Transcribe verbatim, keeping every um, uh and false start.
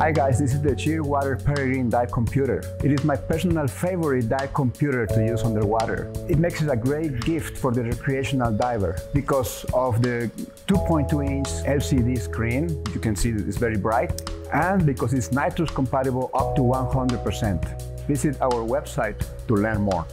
Hi guys, this is the Shearwater Peregrine dive computer. It is my personal favorite dive computer to use underwater. It makes it a great gift for the recreational diver because of the two point two inch L C D screen. You can see that it's very bright, and because it's nitrox compatible up to one hundred percent. Visit our website to learn more.